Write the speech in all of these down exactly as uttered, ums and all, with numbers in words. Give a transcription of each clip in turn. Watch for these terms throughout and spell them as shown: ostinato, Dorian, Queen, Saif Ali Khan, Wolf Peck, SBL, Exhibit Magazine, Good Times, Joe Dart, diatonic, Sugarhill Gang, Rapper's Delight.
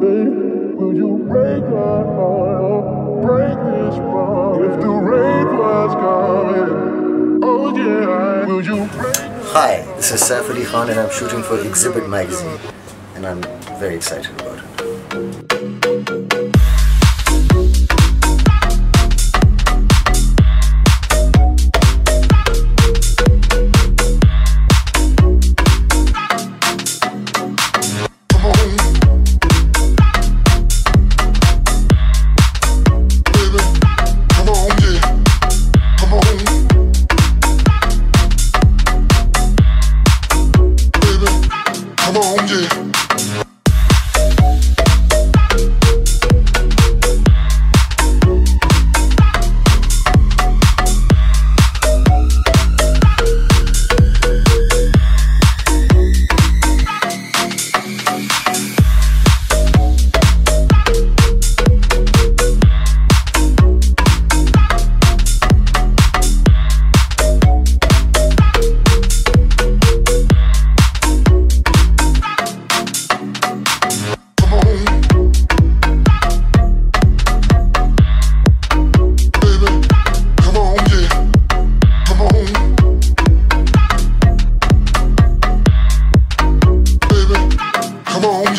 Babe, will you break my heart or break this bond? If the rain was coming, oh yeah, will you break my heart? Hi, this is Saif Ali Khan and I'm shooting for Exhibit Magazine. And I'm very excited about it.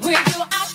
With you, I